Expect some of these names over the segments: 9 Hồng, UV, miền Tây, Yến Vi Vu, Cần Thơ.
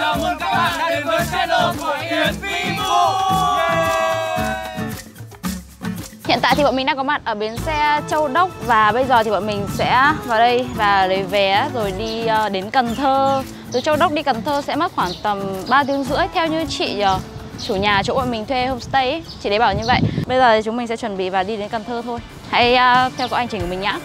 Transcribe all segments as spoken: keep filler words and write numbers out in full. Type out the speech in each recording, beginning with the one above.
Chào mừng các bạn đã đến với channel của Yến Vi Vu. Hiện tại thì bọn mình đang có mặt ở bến xe Châu Đốc và bây giờ thì bọn mình sẽ vào đây và lấy vé rồi đi đến Cần Thơ. Từ Châu Đốc đi Cần Thơ sẽ mất khoảng tầm ba tiếng rưỡi theo như chị chủ nhà chỗ bọn mình thuê homestay ấy. Chị đấy bảo như vậy. Bây giờ thì chúng mình sẽ chuẩn bị và đi đến Cần Thơ thôi. Hãy theo dõi hành trình của mình nhá.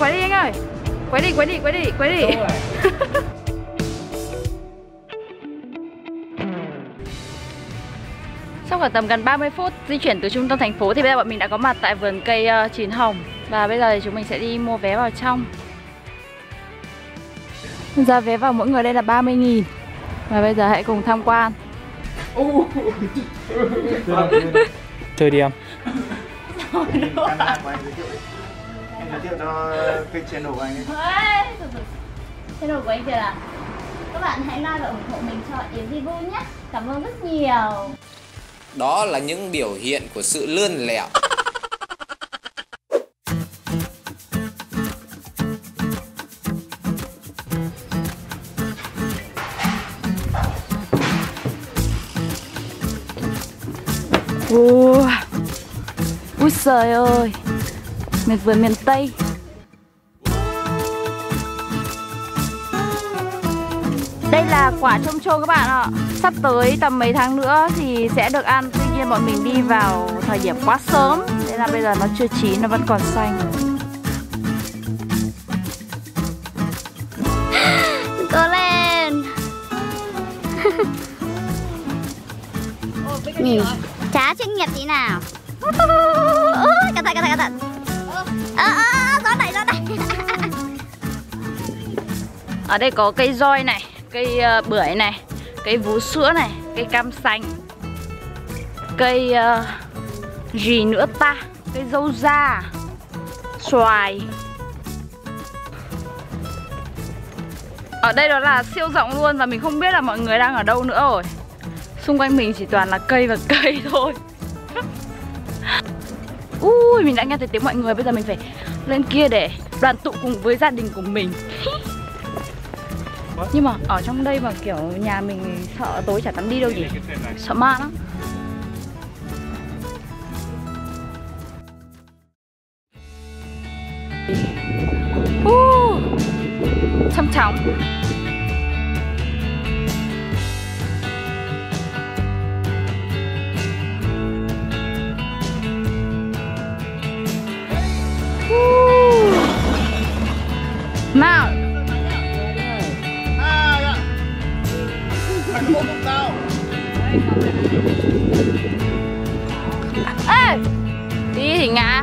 Quay đi anh ơi, quay đi, quay đi, quay đi, quay đi. Sau khoảng tầm gần ba mươi phút di chuyển từ trung tâm thành phố thì bây giờ bọn mình đã có mặt tại vườn cây uh, chín hồng. Và bây giờ thì chúng mình sẽ đi mua vé vào trong. Giá vé vào mỗi người đây là ba mươi nghìn. Và bây giờ hãy cùng tham quan. Chơi đi em. Giới thiệu cho kênh channel của anh ấy. Channel của anh kìa là các bạn hãy like và ủng hộ mình cho Yến Vi Vu nhé. Cảm ơn rất nhiều. Đó là những biểu hiện của sự lươn lẹo. Ui, ui trời ơi, miền vườn miền Tây. Đây là quả trôm trôm các bạn ạ. Sắp tới tầm mấy tháng nữa thì sẽ được ăn. Tuy nhiên bọn mình đi vào thời điểm quá sớm, nên là bây giờ nó chưa chín, nó vẫn còn xanh. Cố lên. Nhìn chả chuyên nghiệp tí nào. Cẩn thận, cẩn thận, cẩn thận. Ờ, à, à, gió này, gió này. Ở đây có cây roi này, cây uh, bưởi này, cây vú sữa này, cây cam sành, cây uh, gì nữa ta, cây dâu da, xoài. Ở đây đó là siêu rộng luôn và mình không biết là mọi người đang ở đâu nữa rồi. Xung quanh mình chỉ toàn là cây và cây thôi. Ui, mình đã nghe thấy tiếng mọi người, bây giờ mình phải lên kia để đoàn tụ cùng với gia đình của mình. Nhưng mà ở trong đây mà kiểu nhà mình sợ tối chả dám đi đâu nhỉ, sợ ma lắm. Uh, chăm chóng. Nào. Ê, đi thì ngã.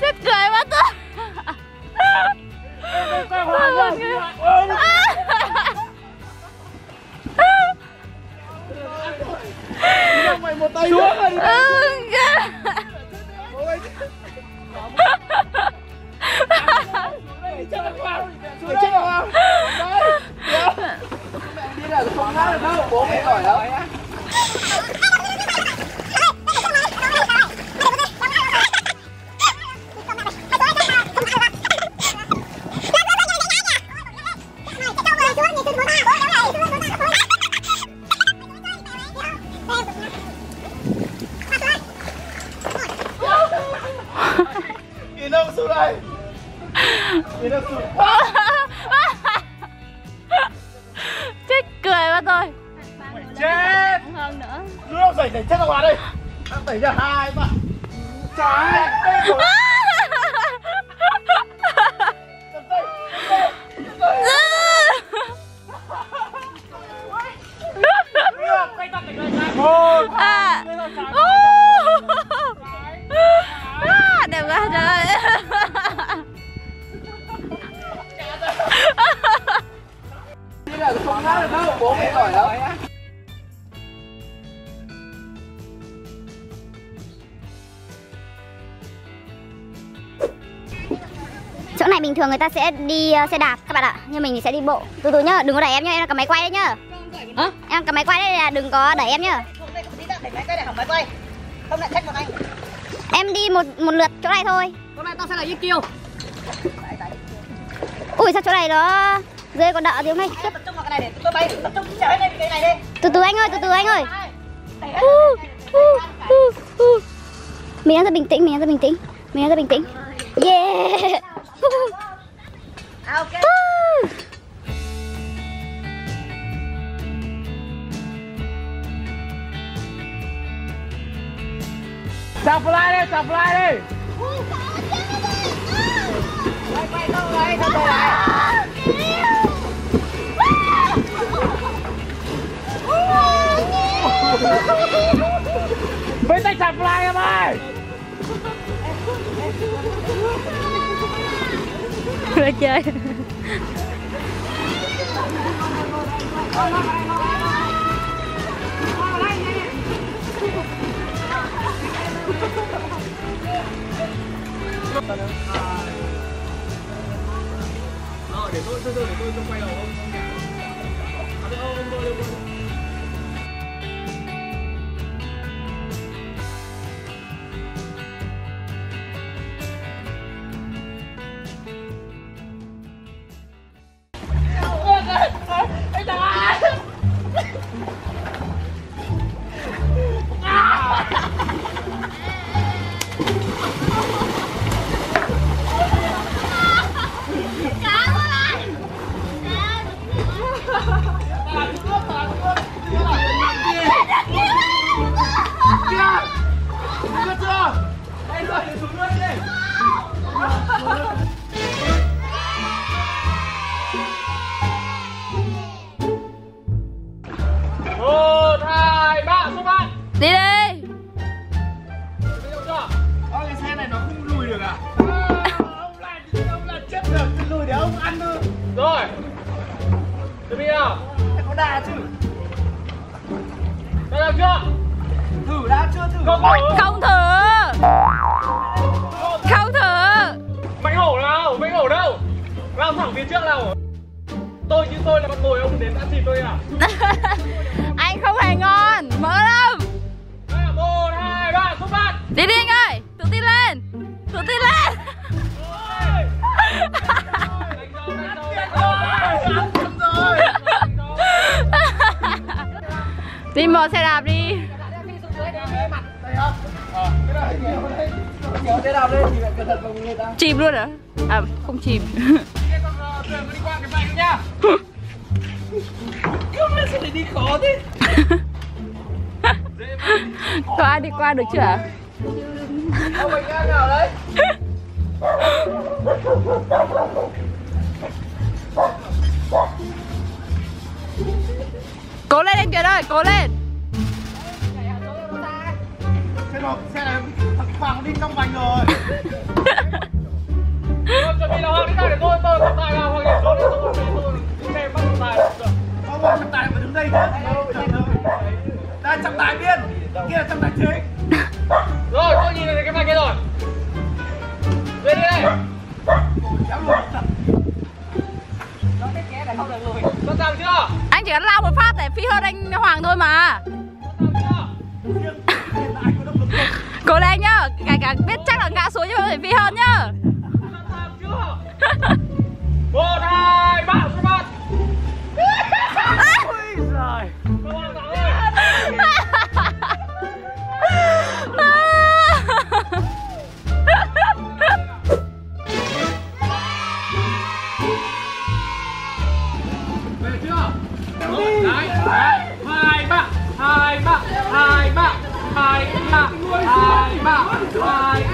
Chết cười quá tôi. Chết cười quá tôi. Chết. Hơn nữa. Nước tẩy tẩy chết ra ngoài đây. Tẩy ra hai bạn. Trái. À. À, đẹp quá trời. Không hát được đâu, bố mày giỏi đâu. Chỗ này bình thường người ta sẽ đi xe đạp các bạn ạ, nhưng mình thì sẽ đi bộ. Từ từ nhá, đừng có đẩy em nhá, em cầm máy quay đấy nhá. À? Em cầm máy quay đấy, là đừng có đẩy em nhá. Không lại thách bọn anh. Em đi một một lượt chỗ này thôi. Chỗ này tao sẽ là như kiều. Ui sao chỗ này nó rơi còn đợi tiếng này. Tập trung vào cái này để tôi bay, tập trung chở lên cái này đi. Từ từ anh ơi, từ từ anh ơi. Uh, uh, uh, uh. Mình đang rất bình tĩnh, mình đang rất bình tĩnh, mình đang rất bình tĩnh. Yeah. Ok. Chào fly đi, chào fly đi. Quay quay đâu quay, đâu lại. Với tay chặt fly em ơi. Rồi chơi. Rồi để tôi từ từ để tôi tôi quay đầu ông ông nhà. À được ông ông ông. Đi mở xe đạp đi. Chìm luôn hả? À không chìm. Có ai đi qua được chưa ạ? Cố lên anh Tuyệt ơi, cố lên. Xe này thằng Hoàng đi trong vành rồi. Tôi chuẩn bị là Hoàng đi ra để tôi, tôi trọng tài là Hoàng đi xuống để tôi chuẩn bị tôi. Chúng em bắt trọng tài là được. Không, trọng tài phải đứng đây chứ. Đây trọng tài biên, kia là trọng tài chính. Rồi, tôi nhìn thấy cái vành kia rồi. Lên đi đây. Kéo luôn. Nó cái ké này không được rồi. Tôi sao chưa? Anh chỉ cần lao một phát để phi hơn anh Hoàng thôi mà. Cố lên nhá, cả cả biết chắc là ngã xuống nhưng mà phải phi hơn nhá. Một hai ba xuống mặt. Ôi giời. Về chưa? Đấy. Hai ba, hai ba, hai ba. Hai ba, hai ba, hai ba.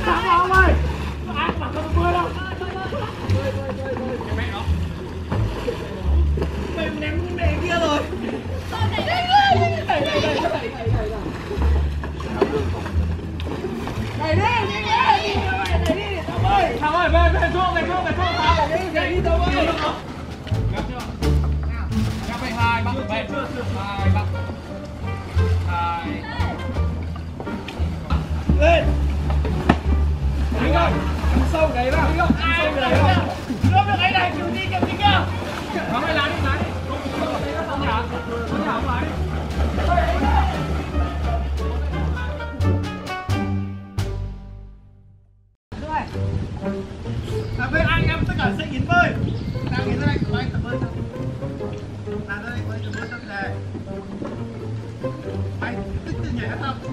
Không ơi. Ăn mà không mưa đâu. Mình ném cái kia rồi. Đẩy đi, đẩy đi. Tông ơi, Tông ơi, về về xuống, về xuống, về xuống. Tao đi, đẩy đi Tông ơi. Gặp chưa? Gặp về hai bác, về chưa? Hai bác. Hai. Lên. Đi không? Sâu cái vào. Đi không? Ai sâu cái vào. Lớp được cái này, chịu đi chịu đi kìa. Nó phải lái đi lái. Không nhả, không nhả không lái. Cảm ơn anh em tất cả sẽ Yến ơi. Đang Yến ra đây của anh cảm ơn. Đang ra đây của anh cảm ơn tâm đề. Anh tích từ nhảy ra cũng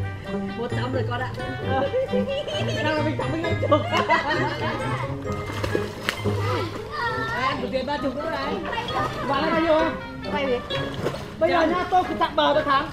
Một trăm rồi con ạ. Đang là mình thắng mình lên chục. Em được tiền ba chục nữa đấy. Quả là bao nhiêu không? Quay gì? Bây giờ nha tôi cứ chạm bờ tôi thắng.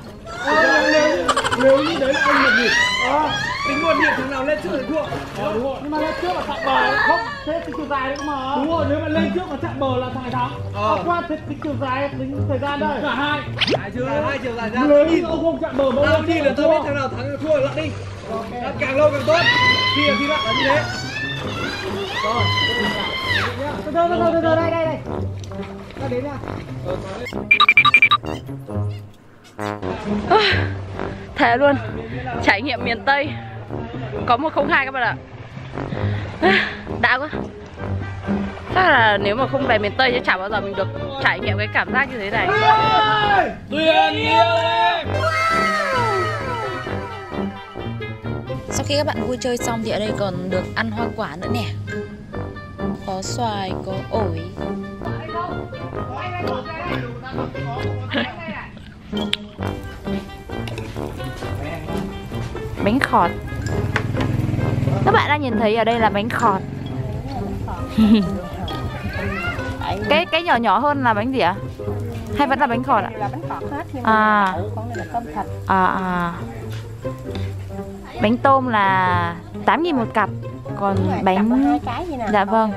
Nếu, nếu như đấy là anh một nhịp à, tính một nhịp thằng nào lên trước thì thua. Ờ đúng rồi. Nhưng mà lên trước mà chạm bờ không, thế tính chiều dài đấy cơ mà. Đúng rồi, nếu mà lên trước mà chạm bờ là thằng thắng. Ờ à, qua thế tính chiều dài tính thời gian đây. Cả hai. Hai chiều dài, hai chiều dài ra. Nếu như ông không chạm bờ mà ông đi là tôi biết thằng nào thắng thì thua lận đi. Okay. Đó, càng lâu càng tốt. Khi là khi bạn là như thế. Rồi, từ từ từ từ đây đây đây. Ta đến nha. À, thế luôn. Trải nghiệm miền Tây có một không hai các bạn ạ. À, đã quá. Chắc là nếu mà không về miền Tây thì chả bao giờ mình được trải nghiệm cái cảm giác như thế này. Sau khi các bạn vui chơi xong thì ở đây còn được ăn hoa quả nữa nè. Có xoài, có ổi. Bánh khọt. Các bạn đã nhìn thấy ở đây là bánh khọt. Cái cái nhỏ nhỏ hơn là bánh gì ạ? À? Hay vẫn là bánh khọt ạ? À? À. À à. Bánh tôm là tám nghìn một cặp, còn bánh dạ vâng.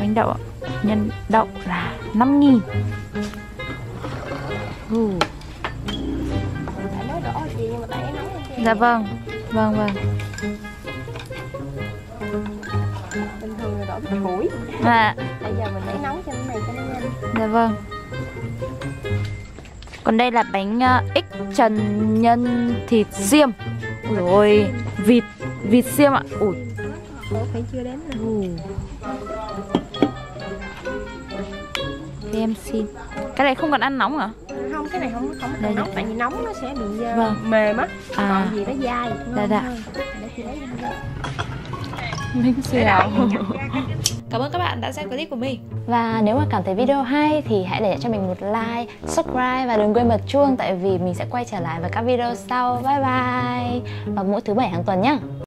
Bánh đậu nhân đậu là năm nghìn. Uh. Dạ vâng, vâng vâng. Bình thường là đổ bít củi. Dạ. Bây giờ mình để nóng cho cái này cho nó nhanh. Dạ vâng. Còn đây là bánh uh, ếch trần nhân thịt xiêm. Rồi vịt vịt xiêm ạ. Ủa. Ủa phải chưa đến nữa. Uh. Em xin. Cái này không cần ăn nóng hả? Không, cái này không không cần nóng tại vì nóng nó sẽ bị uh, vâng. Mềm á. À. Còn gì nó dai. Dạ dạ. Mình xèo. Cảm ơn các bạn đã xem clip của mình. Và nếu mà cảm thấy video hay thì hãy để cho mình một like, subscribe và đừng quên bật chuông tại vì mình sẽ quay trở lại với các video sau. Bye bye. Vào mỗi thứ bảy hàng tuần nhá.